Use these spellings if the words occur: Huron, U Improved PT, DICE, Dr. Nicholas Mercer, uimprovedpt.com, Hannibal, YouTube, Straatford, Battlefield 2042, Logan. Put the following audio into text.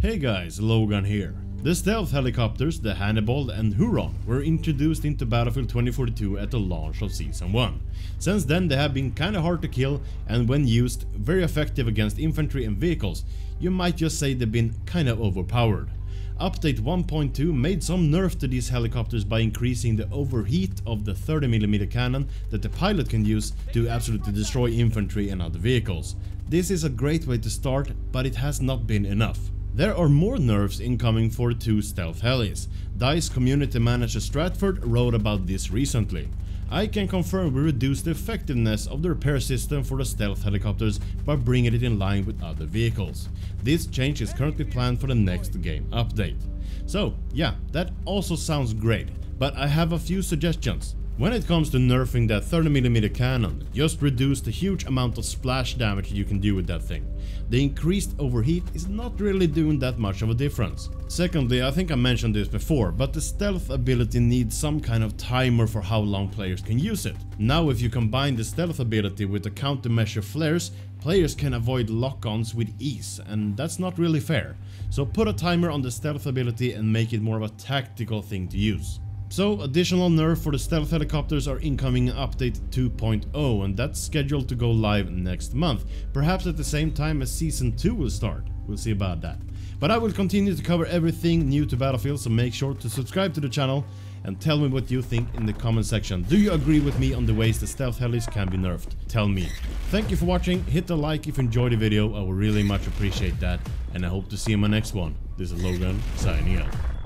Hey guys, Logan here. The stealth helicopters, the Hannibal and Huron, were introduced into Battlefield 2042 at the launch of Season 1. Since then they have been kinda hard to kill and when used, very effective against infantry and vehicles. You might just say they've been kinda overpowered. Update 1.2 made some nerf to these helicopters by increasing the overheat of the 30mm cannon that the pilot can use to absolutely destroy infantry and other vehicles. This is a great way to start, but it has not been enough. There are more nerfs incoming for two stealth helis. DICE community manager Straatford wrote about this recently. I can confirm we reduced the effectiveness of the repair system for the stealth helicopters by bringing it in line with other vehicles. This change is currently planned for the next game update. So yeah, that also sounds great, but I have a few suggestions. When it comes to nerfing that 30mm cannon, just reduce the huge amount of splash damage you can do with that thing. The increased overheat is not really doing that much of a difference. Secondly, I think I mentioned this before, but the stealth ability needs some kind of timer for how long players can use it. Now if you combine the stealth ability with the countermeasure flares, players can avoid lock-ons with ease, and that's not really fair. So put a timer on the stealth ability and make it more of a tactical thing to use. So additional nerf for the stealth helicopters are incoming in update 2.0 and that's scheduled to go live next month, perhaps at the same time as season 2 will start. We'll see about that. But I will continue to cover everything new to Battlefield, so make sure to subscribe to the channel and tell me what you think in the comment section. Do you agree with me on the ways the stealth helis can be nerfed? Tell me. Thank you for watching, hit the like if you enjoyed the video, I would really much appreciate that, and I hope to see you in my next one. This is Logan signing out.